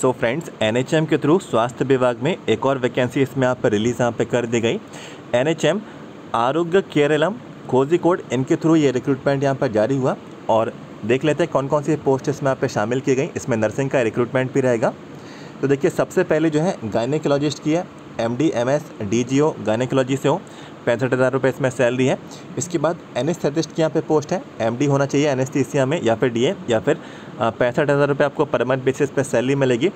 सो friends NHM के through स्वास्थ्य विभाग में एक और वैकेंसी इसमें आप रिलीज़ यहाँ पे कर दी गई। एनएचएम आरोग्य केरलम कोझिकोड इनके थ्रू ये रिक्रूटमेंट यहाँ पर जारी हुआ और देख लेते हैं कौन कौन सी पोस्ट इसमें यहाँ पे शामिल की गई। इसमें नर्सिंग का रिक्रूटमेंट भी रहेगा। तो देखिए सबसे पहले जो है गायनेकोलॉजिस्ट की है, एमडी एमएस डीजीओ गायनेकोलॉजी से हो, 65,000 रुपये इसमें सैलरी है। इसके बाद एनेस्थेटिस्ट की यहाँ पे पोस्ट है, एमडी होना चाहिए एनेस्थीसिया में या फिर डीए या फिर 65,000 रुपये आपको परमानेंट बेसिस पे सैलरी मिलेगी।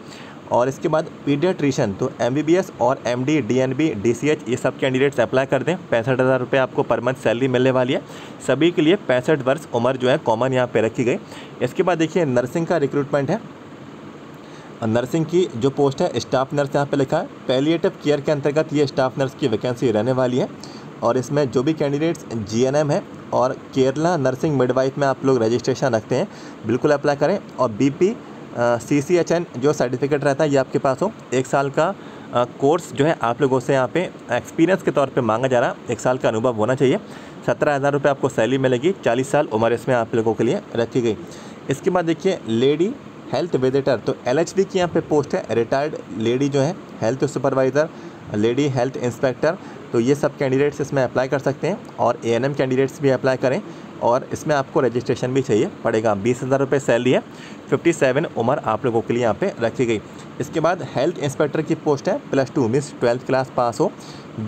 और इसके बाद पीडियाट्रिशियन, तो एमबीबीएस और एमडी डीएनबी डीसीएच ये सब कैंडिडेट्स अप्लाई कर दें, 65,000 रुपये आपको पर मंथ सैलरी मिलने वाली है। सभी के लिए 65 वर्ष उम्र जो है कॉमन यहाँ पे रखी गई। इसके बाद देखिए नर्सिंग का रिक्रूटमेंट है। नर्सिंग की जो पोस्ट है स्टाफ नर्स यहाँ पे लिखा है, पैलिएटिव केयर के अंतर्गत ये स्टाफ नर्स की वैकेंसी रहने वाली है। और इसमें जो भी कैंडिडेट्स जीएनएम है और केरला नर्सिंग मिडवाइफ में आप लोग रजिस्ट्रेशन रखते हैं बिल्कुल अप्लाई करें। और BPCCHN जो सर्टिफिकेट रहता है ये आपके पास हो। 1 साल का कोर्स जो है आप लोगों से यहाँ पे एक्सपीरियंस के तौर पे मांगा जा रहा है, 1 साल का अनुभव होना चाहिए। 17,000 रुपये आपको सैलरी मिलेगी, 40 साल उम्र इसमें आप लोगों के लिए रखी गई। इसके बाद देखिए लेडी हेल्थ विजिटर, तो LHD की यहाँ पे पोस्ट है, रिटायर्ड लेडी जो है health supervisor, lady health inspector, तो ये सब कैंडिडेट्स इसमें अप्लाई कर सकते हैं। और ANM कैंडिडेट्स भी अप्लाई करें और इसमें आपको रजिस्ट्रेशन भी चाहिए पड़ेगा। 20,000 रुपये सैलरी है, 57 उम्र आप लोगों के लिए यहाँ पे रखी गई। इसके बाद हेल्थ इंस्पेक्टर की पोस्ट है, +2 मीन्स 12th क्लास पास हो।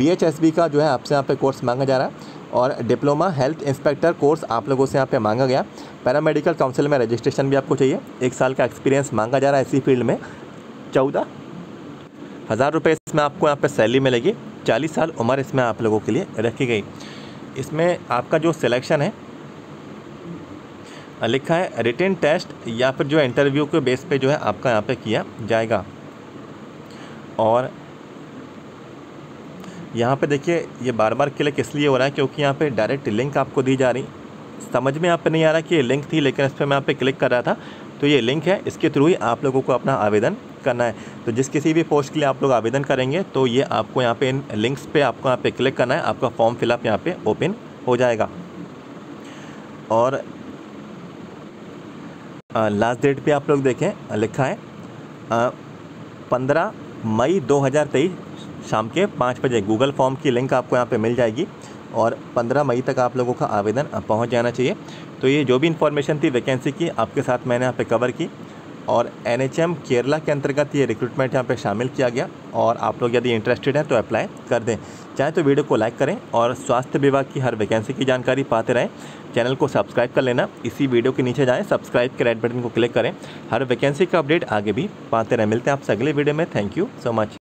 BHSB का जो है आपसे यहाँ पे कोर्स मांगा जा रहा है और डिप्लोमा हेल्थ इंस्पेक्टर कोर्स आप लोगों से यहाँ पे मांगा गया। पैरामेडिकल काउंसिल में रजिस्ट्रेशन भी आपको चाहिए, 1 साल का एक्सपीरियंस मांगा जा रहा है इसी फील्ड में। 14,000 रुपये इसमें आपको यहाँ पे सैलरी मिलेगी, 40 साल उम्र इसमें आप लोगों के लिए रखी गई। इसमें आपका जो सिलेक्शन है लिखा है रिटन टेस्ट या फिर जो इंटरव्यू के बेस पे जो है आपका यहाँ पे किया जाएगा। और यहाँ पे देखिए ये बार बार क्लिक इसलिए हो रहा है क्योंकि यहाँ पे डायरेक्ट लिंक आपको दी जा रही, समझ में यहाँ पे नहीं आ रहा कि ये लिंक थी, लेकिन इस पर मैं यहाँ पे क्लिक कर रहा था तो ये लिंक है, इसके थ्रू ही आप लोगों को अपना आवेदन करना है। तो जिस किसी भी पोस्ट के लिए आप लोग आवेदन करेंगे तो ये आपको यहाँ पे इन लिंक्स पे आपको यहाँ पे क्लिक करना है, आपका फॉर्म फिलअप यहाँ पे ओपन हो जाएगा। और लास्ट डेट पे आप लोग देखें लिखा है 15 मई 2023 शाम के 5 बजे। गूगल फॉर्म की लिंक आपको यहाँ पे मिल जाएगी और 15 मई तक आप लोगों का आवेदन पहुँच जाना चाहिए। तो ये जो भी इन्फॉर्मेशन थी वैकेंसी की आपके साथ मैंने यहाँ पे कवर की और एनएचएम केरला के अंतर्गत ये रिक्रूटमेंट यहाँ पे शामिल किया गया। और आप लोग यदि इंटरेस्टेड हैं तो अप्लाई कर दें। चाहे तो वीडियो को लाइक करें और स्वास्थ्य विभाग की हर वैकेंसी की जानकारी पाते रहें। चैनल को सब्सक्राइब कर लेना, इसी वीडियो के नीचे जाएं, सब्सक्राइब के रेड बटन को क्लिक करें, हर वैकेंसी का अपडेट आगे भी पाते रहें। मिलते हैं आपसे अगले वीडियो में। Thank you so much.